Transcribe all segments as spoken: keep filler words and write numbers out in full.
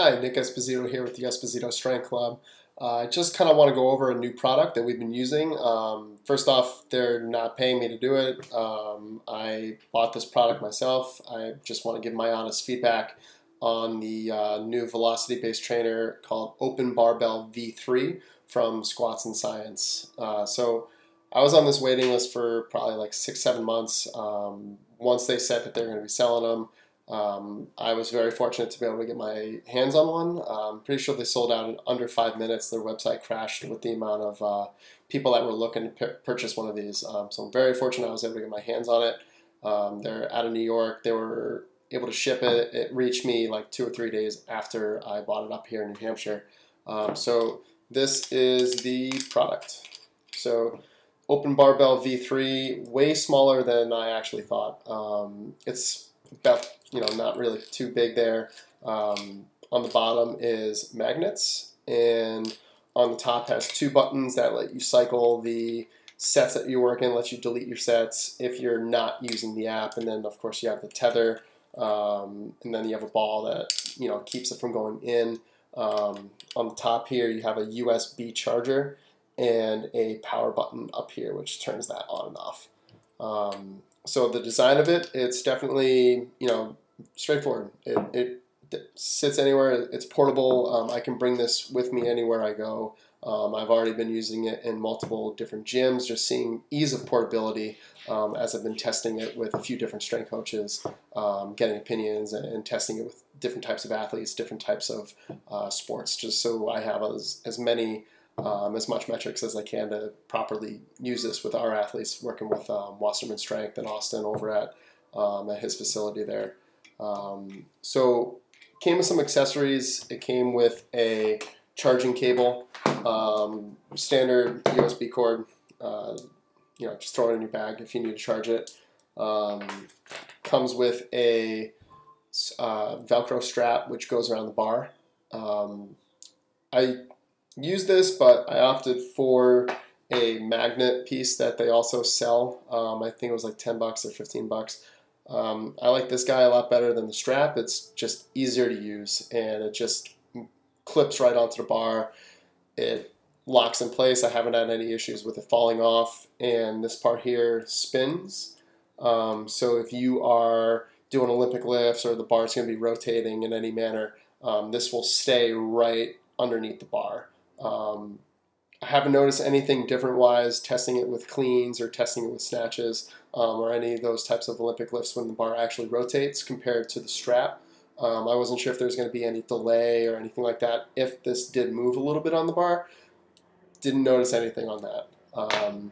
Hi, Nick Esposito here with the Esposito Strength Club. I uh, just kind of want to go over a new product that we've been using. Um, first off, they're not paying me to do it. Um, I bought this product myself. I just want to give my honest feedback on the uh, new velocity-based trainer called Open Barbell V three from Squats and Science. Uh, so I was on this waiting list for probably like six, seven months. Um, once they said that they're going to be selling them, Um, I was very fortunate to be able to get my hands on one. Uh, I'm pretty sure they sold out in under five minutes. Their website crashed with the amount of uh, people that were looking to purchase one of these. Um, so I'm very fortunate I was able to get my hands on it. Um, they're out of New York. They were able to ship it. It reached me like two or three days after I bought it up here in New Hampshire. Um, so this is the product. So Open Barbell V three, way smaller than I actually thought. Um, it's about, you know, not really too big there. Um, on the bottom is magnets, and on the top has two buttons that let you cycle the sets that you work in, let you delete your sets if you're not using the app, and then of course you have the tether, um, and then you have a ball that, you know, keeps it from going in. Um, on the top here you have a U S B charger and a power button up here which turns that on and off. Um, So the design of it, it's definitely, you know, straightforward. It, it sits anywhere. It's portable. Um, I can bring this with me anywhere I go. Um, I've already been using it in multiple different gyms, just seeing ease of portability um, as I've been testing it with a few different strength coaches, um, getting opinions and, and testing it with different types of athletes, different types of uh, sports, just so I have as, as many Um, as much metrics as I can to properly use this with our athletes, working with um, Wasserman Strength in Austin over at, um, at his facility there. Um, so came with some accessories. It came with a charging cable, um, standard U S B cord, uh, you know, just throw it in your bag if you need to charge it. Um, comes with a uh, Velcro strap which goes around the bar. Um, I use this, but I opted for a magnet piece that they also sell. Um, I think it was like ten bucks or fifteen bucks. Um, I like this guy a lot better than the strap. It's just easier to use, and it just clips right onto the bar. It locks in place. I haven't had any issues with it falling off, and this part here spins. Um, so if you are doing Olympic lifts or the bar is going to be rotating in any manner, um, this will stay right underneath the bar. Um, I haven't noticed anything different-wise testing it with cleans or testing it with snatches um, or any of those types of Olympic lifts when the bar actually rotates compared to the strap. Um, I wasn't sure if there was going to be any delay or anything like that if this did move a little bit on the bar. Didn't notice anything on that. Um,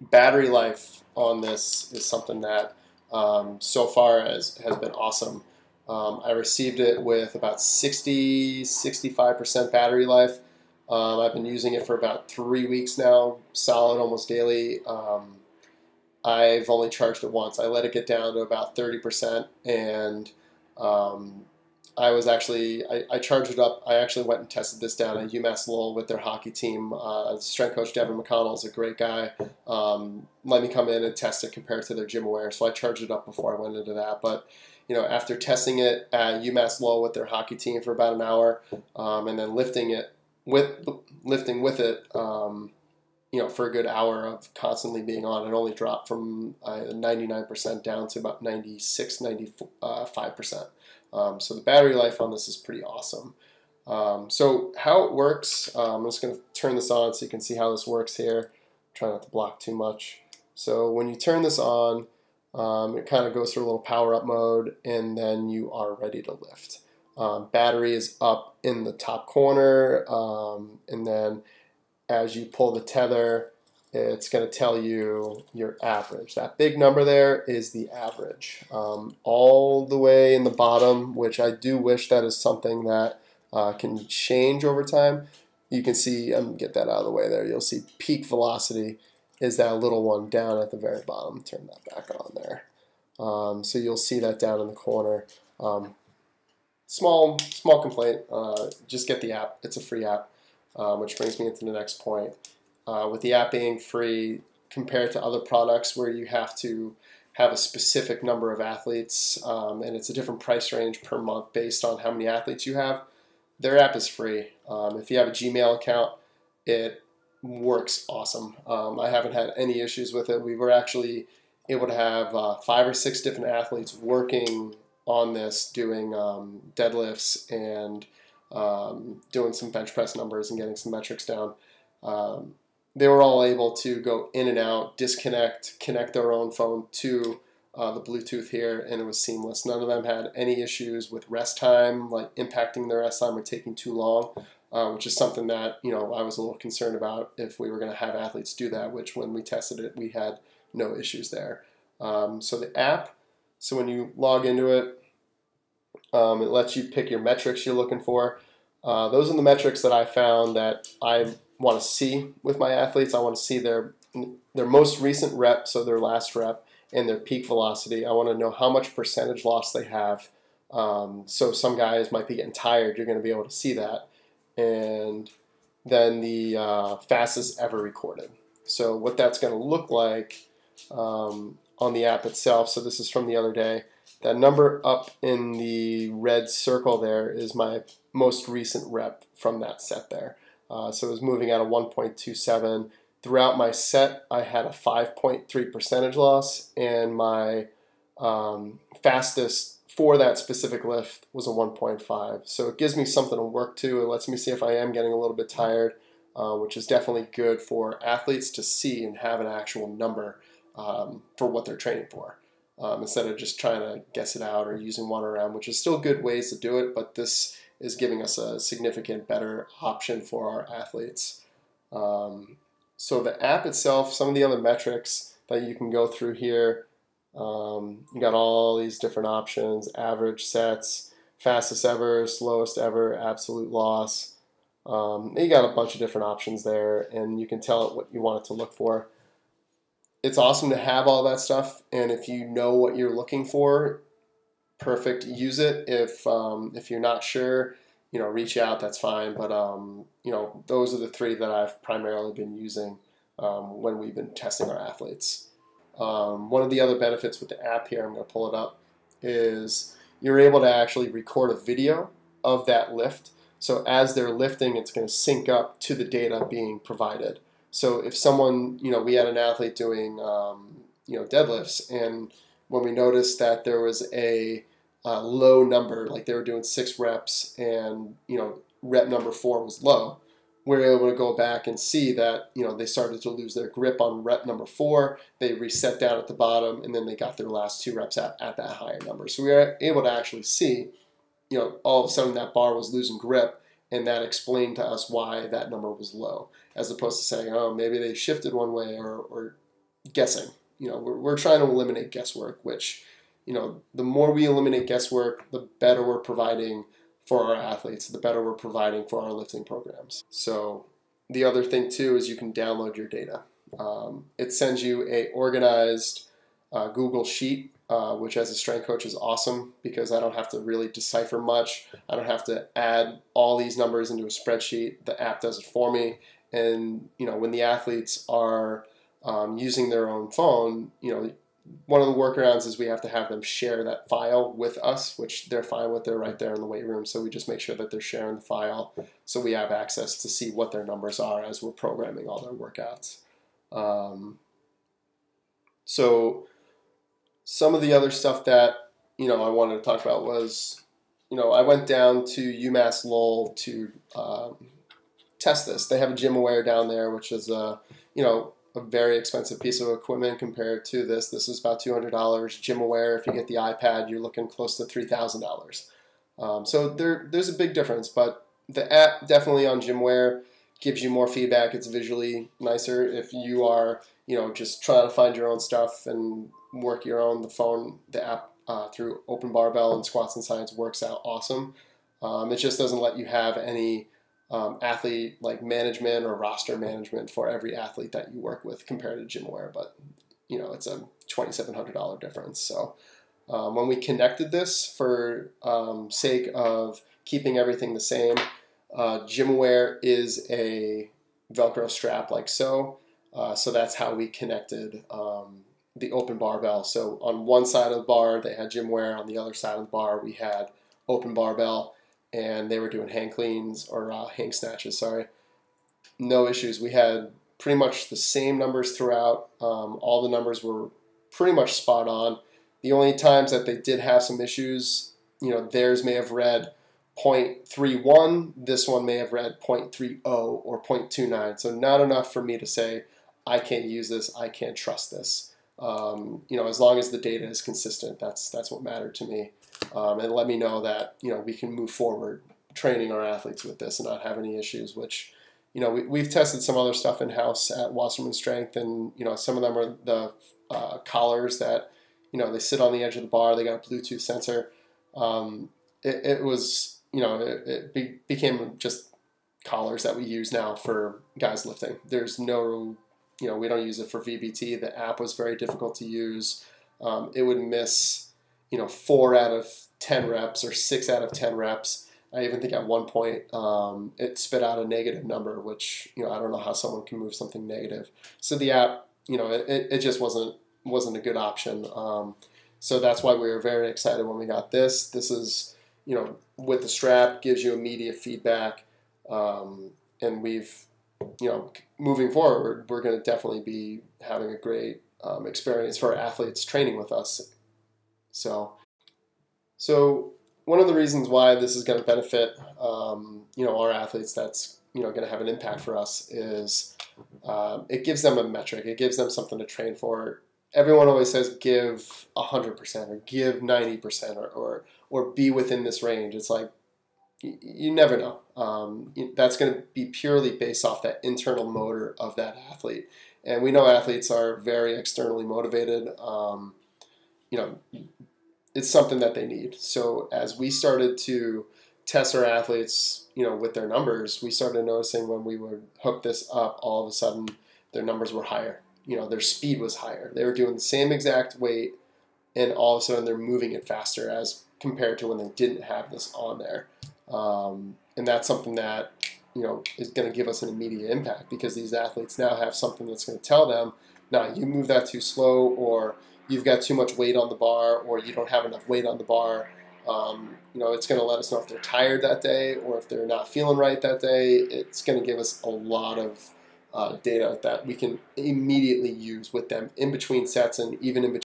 battery life on this is something that um, so far has, has been awesome. Um, I received it with about sixty, sixty-five percent battery life. Um, I've been using it for about three weeks now, solid, almost daily. Um, I've only charged it once. I let it get down to about thirty percent, and um, I was actually, I, I charged it up. I actually went and tested this down at UMass Lowell with their hockey team. Uh, strength coach Devin McConnell is a great guy. Um, let me come in and test it compared to their GymAware. So I charged it up before I went into that. But you know, after testing it at UMass Lowell with their hockey team for about an hour, um, and then lifting it with lifting with it, um, you know, for a good hour of constantly being on, it only dropped from uh, ninety-nine percent down to about ninety-six, ninety-five percent. Um, so the battery life on this is pretty awesome. Um, so how it works, um, I'm just going to turn this on so you can see how this works here. Try not to block too much. So when you turn this on, um, it kind of goes through a little power-up mode, and then you are ready to lift. Um, battery is up in the top corner, um, and then as you pull the tether, it's going to tell you your average. That big number there is the average. Um, all the way in the bottom, which I do wish that is something that uh, can change over time. You can see, um, get that out of the way there, you'll see peak velocity is that little one down at the very bottom. Turn that back on there. Um, so you'll see that down in the corner. Um, small, small complaint, uh, just get the app. It's a free app, um, which brings me into the next point. Uh, with the app being free compared to other products where you have to have a specific number of athletes, um, and it's a different price range per month based on how many athletes you have. Their app is free. Um, if you have a Gmail account, it works awesome. Um, I haven't had any issues with it. We were actually able to have uh, five or six different athletes working on this, doing um, deadlifts and um, doing some bench press numbers and getting some metrics down. Um, they were all able to go in and out, disconnect, connect their own phone to uh, the Bluetooth here, and it was seamless. None of them had any issues with rest time, like impacting their rest time or taking too long, uh, which is something that, you know, I was a little concerned about if we were going to have athletes do that, which when we tested it, we had no issues there. Um, so the app, so when you log into it, um, it lets you pick your metrics you're looking for. Uh, those are the metrics that I found that I want to see with my athletes. I want to see their their most recent rep, so their last rep, and their peak velocity. I want to know how much percentage loss they have. Um, so some guys might be getting tired. You're going to be able to see that. And then the uh, fastest ever recorded. So what that's going to look like um, on the app itself. So this is from the other day. That number up in the red circle there is my most recent rep from that set there. Uh, so it was moving out of one point two seven. Throughout my set, I had a five point three percentage loss, and my um, fastest for that specific lift was a one point five. So it gives me something to work to. It lets me see if I am getting a little bit tired, uh, which is definitely good for athletes to see and have an actual number um, for what they're training for, um, instead of just trying to guess it out or using one around, which is still good ways to do it, but this is giving us a significant better option for our athletes. Um, so the app itself, some of the other metrics that you can go through here, um, you got all these different options: average sets, fastest ever, slowest ever, absolute loss. Um, you got a bunch of different options there, and you can tell it what you want it to look for. It's awesome to have all that stuff, and if you know what you're looking for, perfect. Use it. If um, if you're not sure, you know, reach out. That's fine. But um, you know, those are the three that I've primarily been using um, when we've been testing our athletes. Um, one of the other benefits with the app here, I'm going to pull it up, is you're able to actually record a video of that lift. So as they're lifting, it's going to sync up to the data being provided. So if someone, you know, we had an athlete doing um, you know, deadlifts, and when we noticed that there was a Uh, low number, like they were doing six reps and, you know, rep number four was low, we were able to go back and see that, you know, they started to lose their grip on rep number four, they reset down at the bottom, and then they got their last two reps at, at that higher number. So we were able to actually see, you know, all of a sudden that bar was losing grip, and that explained to us why that number was low, as opposed to saying, oh, maybe they shifted one way, or, or guessing. You know, we're, we're trying to eliminate guesswork, which, you know, the more we eliminate guesswork, the better we're providing for our athletes, the better we're providing for our lifting programs. So the other thing too is you can download your data. Um, it sends you a organized uh, Google Sheet, uh, which as a strength coach is awesome because I don't have to really decipher much. I don't have to add all these numbers into a spreadsheet. The app does it for me. And, you know, when the athletes are um, using their own phone, you know, one of the workarounds is we have to have them share that file with us, which they're fine with. They're right there in the weight room. So we just make sure that they're sharing the file so we have access to see what their numbers are as we're programming all their workouts. Um, so some of the other stuff that, you know, I wanted to talk about was, you know, I went down to UMass Lowell to um, test this. They have a GymAware down there, which is, uh, you know, a very expensive piece of equipment compared to this. This is about two hundred dollars. GymAware, if you get the iPad, you're looking close to three thousand dollars. Um, so there, there's a big difference, but the app definitely on GymAware gives you more feedback. It's visually nicer. If you are, you know, just trying to find your own stuff and work your own, the phone, the app uh, through Open Barbell and Squats and Science works out awesome. Um, it just doesn't let you have any Um, athlete like management or roster management for every athlete that you work with compared to GymAware, but you know, it's a twenty-seven hundred dollar difference. So um, when we connected this for um, sake of keeping everything the same, uh, GymAware is a Velcro strap like so. Uh, so that's how we connected um, the open barbell. So on one side of the bar they had GymAware, on the other side of the bar we had open barbell, and they were doing hang cleans or uh, hang snatches, sorry. No issues. We had pretty much the same numbers throughout. Um, all the numbers were pretty much spot on. The only times that they did have some issues, you know, theirs may have read zero point three one, this one may have read zero point three zero or zero point two nine, so not enough for me to say I can't use this, I can't trust this. Um, you know, as long as the data is consistent, that's that's what mattered to me, um, and let me know that, you know, we can move forward training our athletes with this and not have any issues, which, you know, we, we've tested some other stuff in-house at Wasserman Strength, and, you know, some of them are the uh, collars that, you know, they sit on the edge of the bar, they got a Bluetooth sensor. Um, it, it was, you know, it, it be, became just collars that we use now for guys lifting. There's no, you know, we don't use it for V B T. The app was very difficult to use. Um, it would miss, you know, four out of ten reps or six out of ten reps. I even think at one point um, it spit out a negative number, which, you know, I don't know how someone can move something negative. So the app, you know, it, it just wasn't wasn't a good option. Um, so that's why we were very excited when we got this. This is, you know, with the strap, gives you immediate feedback, um, and we've, you know, moving forward, we're going to definitely be having a great um, experience for our athletes training with us. So, so. One of the reasons why this is going to benefit, um, you know, our athletes, that's, you know, going to have an impact for us is um, it gives them a metric. It gives them something to train for. Everyone always says give one hundred percent or give ninety percent or, or, or be within this range. It's like you, you never know. Um, that's going to be purely based off that internal motor of that athlete. And we know athletes are very externally motivated. Um, you know, it's something that they need. So as we started to test our athletes, you know, with their numbers, we started noticing when we would hook this up, all of a sudden their numbers were higher. You know, their speed was higher. They were doing the same exact weight, and all of a sudden they're moving it faster as compared to when they didn't have this on there. Um, and that's something that, you know, is going to give us an immediate impact, because these athletes now have something that's going to tell them, nah, you move that too slow, or you've got too much weight on the bar, or you don't have enough weight on the bar. Um, you know, it's going to let us know if they're tired that day or if they're not feeling right that day. It's going to give us a lot of uh, data that we can immediately use with them in between sets and even in